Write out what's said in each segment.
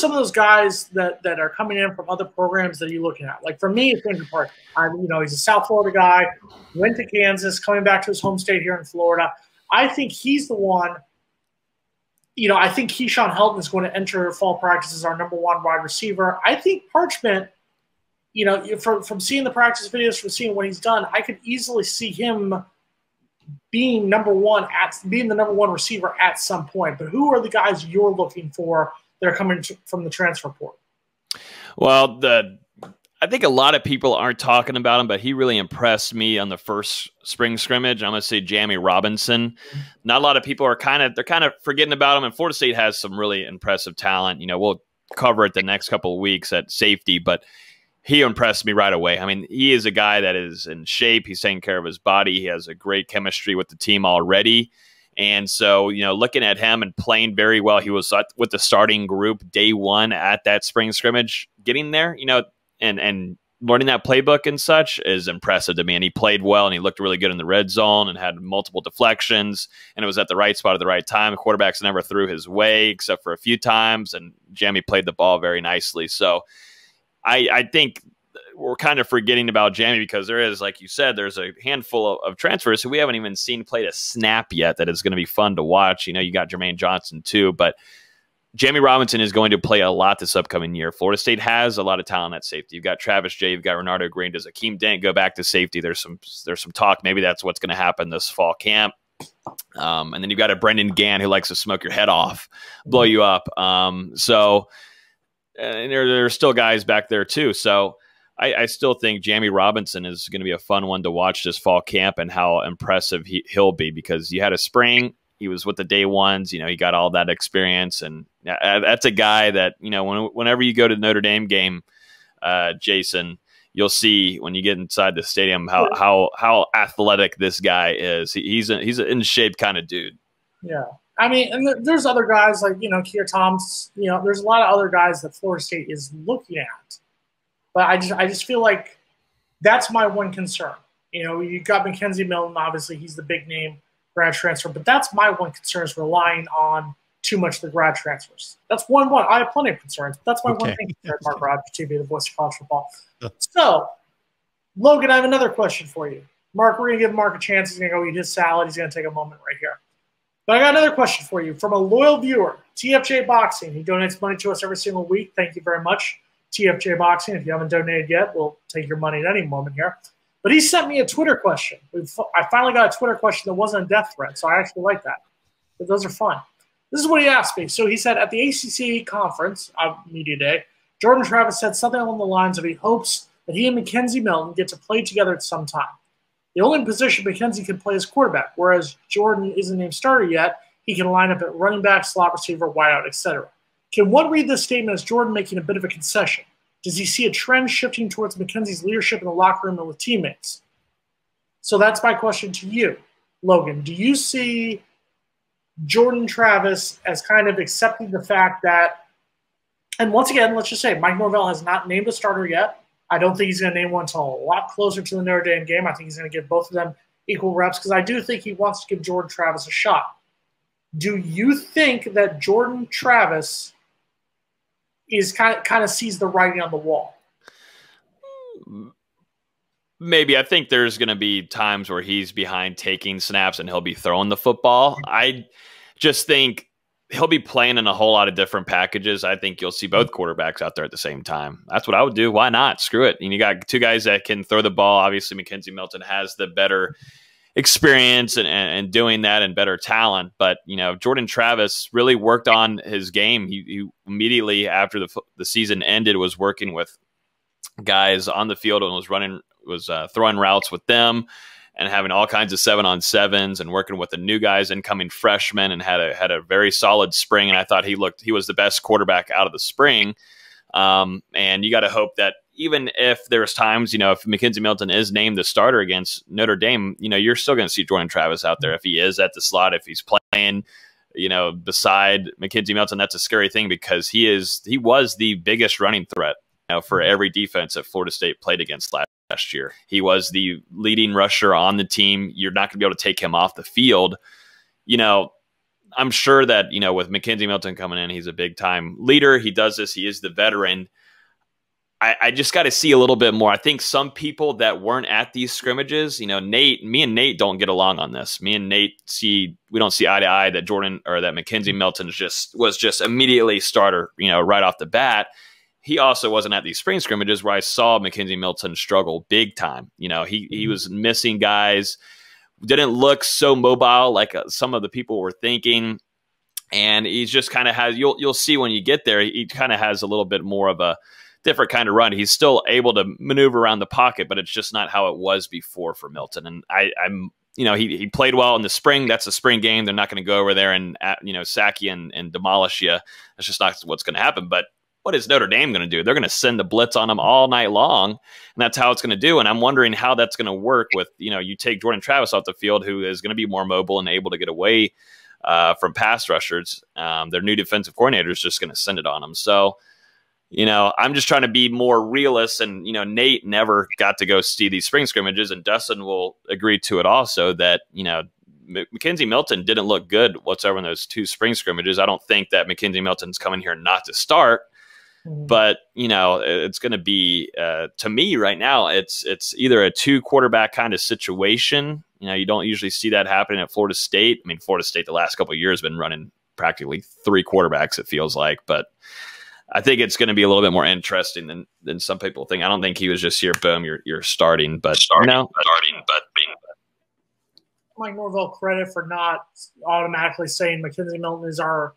some of those guys that are coming in from other programs that you're looking at? Like for me, it's Andrew Parchment. He's a South Florida guy, went to Kansas, coming back to his home state here in Florida. I think he's the one. I think Keyshawn Helton is going to enter fall practice as our #1 wide receiver. I think Parchment, from seeing the practice videos, from seeing what he's done, I could easily see him being the #1 receiver at some point. But who are the guys you're looking for that are coming from the transfer portal? Well, I think a lot of people aren't talking about him, but he really impressed me on the first spring scrimmage. I'm going to say Jamie Robinson. Not a lot of people are kind of forgetting about him. And Florida State has some really impressive talent. We'll cover it the next couple of weeks at safety, but he impressed me right away. I mean, he is a guy that is in shape. He's taking care of his body. He has a great chemistry with the team already. And so, looking at him and playing very well, he was with the starting group day one at that spring scrimmage, getting there, and learning that playbook and such is impressive to me. And he played well, and he looked really good in the red zone and had multiple deflections, and it was at the right spot at the right time. The quarterbacks never threw his way except for a few times, and Jamie played the ball very nicely. So I think we're kind of forgetting about Jamie because there is, like you said, there's a handful of transfers who we haven't even seen played a snap yet that is going to be fun to watch. You got Jermaine Johnson too, but Jamie Robinson is going to play a lot this upcoming year. Florida State has a lot of talent at safety. You've got Travis J. You've got Renardo Green. Does Akeem Dent go back to safety? There's some talk. Maybe that's what's going to happen this fall camp. And then you've got a Brendan Gann who likes to smoke your head off, blow you up. And there are still guys back there too. So I still think Jamie Robinson is going to be a fun one to watch this fall camp, and how impressive he'll be, because you had a spring. He was with the day ones, he got all that experience. And that's a guy that, whenever you go to the Notre Dame game, Jason, you'll see when you get inside the stadium how athletic this guy is. He's an in shape kind of dude. Yeah. And there's other guys like, Kea Thompson, there's a lot of other guys that Florida State is looking at. But I just feel like that's my one concern. You've got McKenzie Milton, obviously he's the big name grad transfer, but that's my one concern, is relying on too much the grad transfers. That's one. I have plenty of concerns, but that's my one thing at MarkRogersTV, the voice of college football. So, Logan, I have another question for you. Mark, we're going to give Mark a chance. He's going to go eat his salad. He's going to take a moment right here. But I got another question for you from a loyal viewer, TFJ Boxing. He donates money to us every single week. Thank you very much, TFJ Boxing. If you haven't donated yet, we'll take your money at any moment here. But he sent me a Twitter question. I finally got a Twitter question that wasn't a death threat, so I actually like that. But those are fun. This is what he asked me. So he said, at the ACC conference, media day, Jordan Travis said something along the lines of he hopes that he and McKenzie Milton get to play together at some time. The only position McKenzie can play is quarterback, whereas Jordan isn't named starter yet. He can line up at running back, slot receiver, wideout, etc. Can one read this statement as Jordan making a bit of a concession? Does he see a trend shifting towards McKenzie's leadership in the locker room and with teammates? So that's my question to you, Logan. Do you see Jordan Travis as kind of accepting the fact that, and once again, let's just say Mike Norvell has not named a starter yet. I don't think he's going to name one until a lot closer to the Notre Dame game. I think he's going to give both of them equal reps, because I do think he wants to give Jordan Travis a shot. Do you think that Jordan Travis is kind of sees the writing on the wall? Maybe. I think there's going to be times where he's behind taking snaps and he'll be throwing the football. I just think he'll be playing in a whole lot of different packages. I think you'll see both quarterbacks out there at the same time. That's what I would do. Why not? Screw it. And you got two guys that can throw the ball. Obviously, McKenzie Milton has the better experience and doing that, and better talent. But, Jordan Travis really worked on his game. He immediately after the season ended was working with guys on the field and was throwing routes with them and having all kinds of 7-on-7s and working with the new guys, incoming freshmen, and had a very solid spring. And I thought he was the best quarterback out of the spring. And you got to hope that, even if there's times, if McKenzie Milton is named the starter against Notre Dame, you're still going to see Jordan Travis out there. If he is at the slot, if he's playing, beside McKenzie Milton, that's a scary thing, because he was the biggest running threat, for every defense that Florida State played against last year. He was the leading rusher on the team. You're not going to be able to take him off the field. I'm sure that, you know, with McKenzie Milton coming in, he's a big time leader. He does this. He is the veteran. I just got to see a little bit more. I think some people that weren't at these scrimmages, you know, me and Nate don't get along on this. Me and Nate we don't see eye to eye that Jordan or that McKenzie Milton was just immediately starter, you know, right off the bat. He also wasn't at these spring scrimmages where I saw McKenzie Milton struggle big time. You know, he was missing guys, didn't look so mobile like some of the people were thinking. And he's just kind of has, you'll see when you get there, he kind of has a little bit more of a different kind of run. He's still able to maneuver around the pocket, but it's just not how it was before for Milton. And I'm, you know, he played well in the spring. That's a spring game. They're not going to go over there and, you know, sack you and demolish you. That's just not what's going to happen. But what is Notre Dame going to do? They're going to send the blitz on them all night long, and that's how it's going to do. And I'm wondering how that's going to work with, you know, you take Jordan Travis off the field, who is going to be more mobile and able to get away from pass rushers. Their new defensive coordinator is just going to send it on them. So, you know, I'm just trying to be more realist. And, you know, Nate never got to go see these spring scrimmages, and Dustin will agree to it also that, you know, McKenzie Milton didn't look good whatsoever in those two spring scrimmages. I don't think that McKenzie Milton's coming here not to start. But, you know, it's going to be, to me right now, it's either a two quarterback kind of situation. You know, you don't usually see that happening at Florida State. I mean, Florida State the last couple of years has been running practically three quarterbacks, it feels like. But I think it's going to be a little bit more interesting than some people think. I don't think he was just here, boom, you're starting. But Mike Norvell credit for not automatically saying McKenzie Milton is our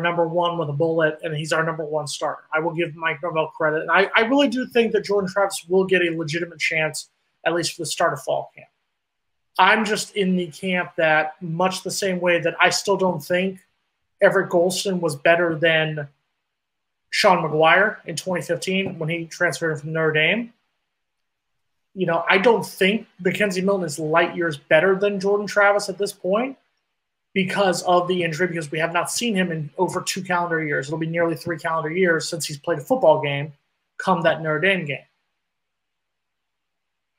number one with a bullet, and he's our number one starter. I will give Mike Norvell credit. And I really do think that Jordan Travis will get a legitimate chance, at least for the start of fall camp. I'm just in the camp that, much the same way that I still don't think Everett Golston was better than Sean McGuire in 2015 when he transferred from Notre Dame. You know, I don't think McKenzie Milton is light years better than Jordan Travis at this point, because of the injury, because we have not seen him in over 2 calendar years. It'll be nearly 3 calendar years since he's played a football game come that Notre Dame game.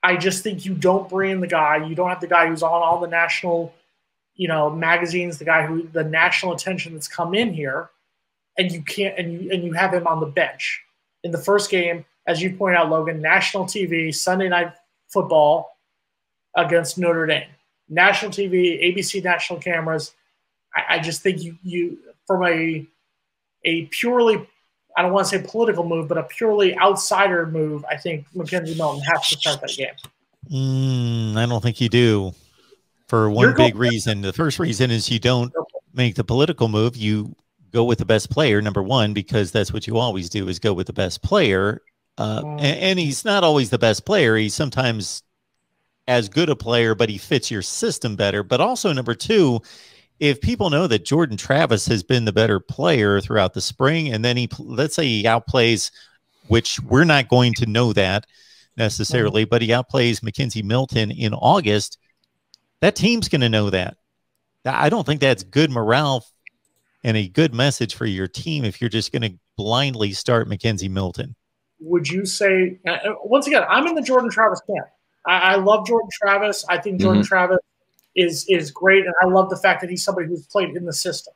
I just think you don't bring in the guy. You don't have the guy who's on all the national, you know, magazines, the guy who the national attention that's come in here, and you can't, and you have him on the bench. In the first game, as you point out, Logan, national TV, Sunday Night Football against Notre Dame. National TV, ABC national cameras. I just think you from a purely, I don't want to say political move, but a purely outsider move, I think McKenzie Milton has to start that game. I don't think you do, for one big reason. The first reason is you don't make the political move. You go with the best player, number one, because that's what you always do, is go with the best player. And he's not always the best player. He's sometimes as good a player, but he fits your system better. But also, number two, if people know that Jordan Travis has been the better player throughout the spring, and then he, let's say he outplays, which we're not going to know that necessarily, but he outplays McKenzie Milton in August, that team's going to know that. I don't think that's good morale and a good message for your team if you're just going to blindly start McKenzie Milton. Would you say, once again, I'm in the Jordan Travis camp. I love Jordan Travis. I think Jordan Travis is great, and I love the fact that he's somebody who's played in the system.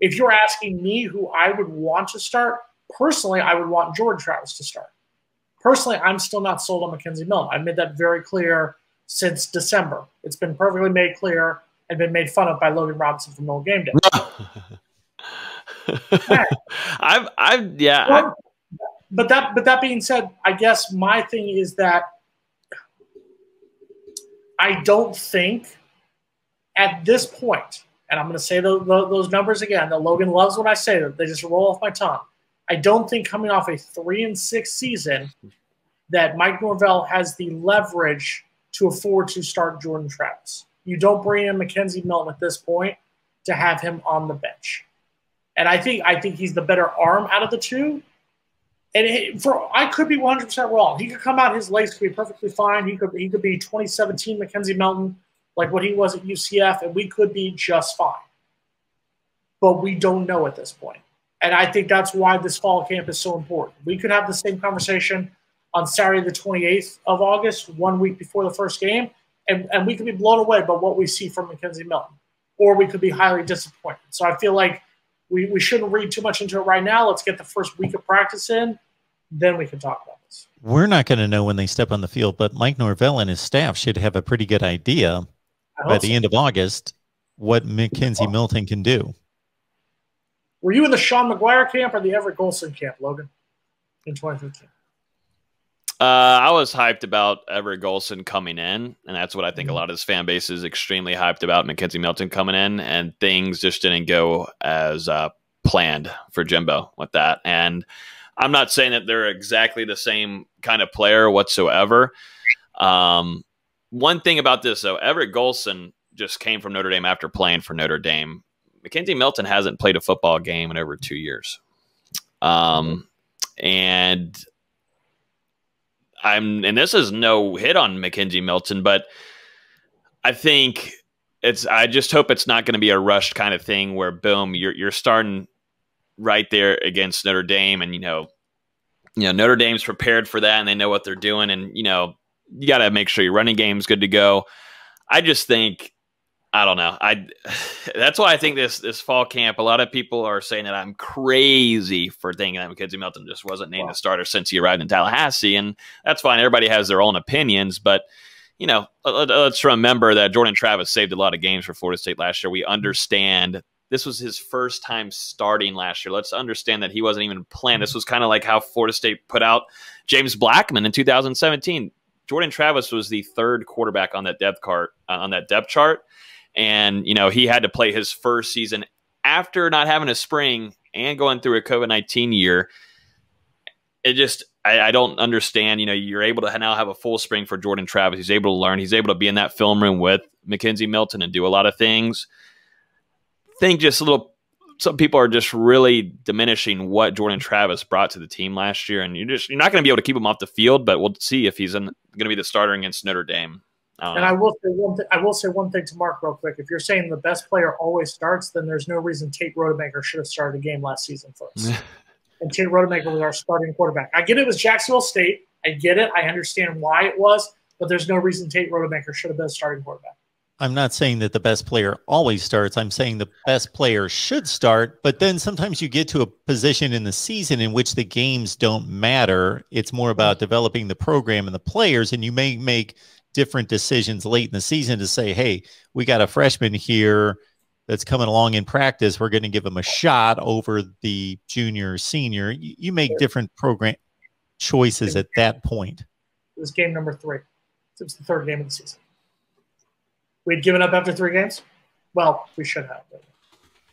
If you're asking me who I would want to start, personally, I would want Jordan Travis to start. Personally, I'm still not sold on McKenzie Milton. I've made that very clear since December. It's been perfectly made clear and been made fun of by Logan Robinson from Old Game Day. But that being said, I guess my thing is that I don't think at this point, and I'm going to say those numbers again, that Logan loves when I say them. They just roll off my tongue. I don't think coming off a 3-6 season that Mike Norvell has the leverage to afford to start Jordan Travis. You don't bring in McKenzie Milton at this point to have him on the bench. And I think he's the better arm out of the two. And I could be 100% wrong. He could come out, his legs could be perfectly fine. He could be 2017 McKenzie Milton, like what he was at UCF, and we could be just fine. But we don't know at this point. And I think that's why this fall camp is so important. We could have the same conversation on Saturday the 28th of August, 1 week before the first game, and we could be blown away by what we see from McKenzie Milton. or we could be highly disappointed. So I feel like we shouldn't read too much into it right now. Let's get the first week of practice in, then we can talk about this. We're not going to know when they step on the field, but Mike Norvell and his staff should have a pretty good idea by the end of August what McKenzie Milton can do. Were you in the Sean McGuire camp or the Everett Golston camp, Logan, in 2015? I was hyped about Everett Golston coming in, and that's what I think a lot of this fan base is extremely hyped about, McKenzie Milton coming in, and things just didn't go as planned for Jimbo with that. And I'm not saying that they're exactly the same kind of player whatsoever. One thing about this, though, Everett Golston just came from Notre Dame after playing for Notre Dame. McKenzie Milton hasn't played a football game in over 2 years. And this is no hit on McKenzie Milton, but I think it's, I just hope it's not going to be a rushed kind of thing where, boom, you're starting right there against Notre Dame. And, you know, Notre Dame's prepared for that and they know what they're doing. And, you know, you got to make sure your running game's good to go. I just think, I don't know. That's why I think this fall camp, a lot of people are saying that I'm crazy for thinking that McKenzie Milton just wasn't named a starter since he arrived in Tallahassee, and that's fine. Everybody has their own opinions, but you know, let's remember that Jordan Travis saved a lot of games for Florida State last year. We understand this was his first time starting last year. Let's understand that he wasn't even planned. This was kind of like how Florida State put out James Blackman in 2017. Jordan Travis was the third quarterback on that depth chart. And, you know, he had to play his first season after not having a spring and going through a COVID-19 year. It just, I don't understand. You know, you're able to now have a full spring for Jordan Travis. He's able to learn. He's able to be in that film room with McKenzie Milton and do a lot of things. I think just a little, some people are just really diminishing what Jordan Travis brought to the team last year. And you're not going to be able to keep him off the field, but we'll see if he's going to be the starter against Notre Dame. And I will say one thing to Mark real quick. If you're saying the best player always starts, then there's no reason Tate Rodemaker should have started a game last season first. And Tate Rodemaker was our starting quarterback. I get it was Jacksonville State. I get it. I understand why it was, but there's no reason Tate Rodemaker should have been a starting quarterback. I'm not saying that the best player always starts. I'm saying the best player should start, but then sometimes you get to a position in the season in which the games don't matter. It's more about developing the program and the players, and you may make different decisions late in the season to say, hey, we got a freshman here that's coming along in practice. We're going to give him a shot over the junior or senior. You make different program choices at that point. It was game number 3. It was the third game of the season. We'd given up after 3 games. Well, we should have.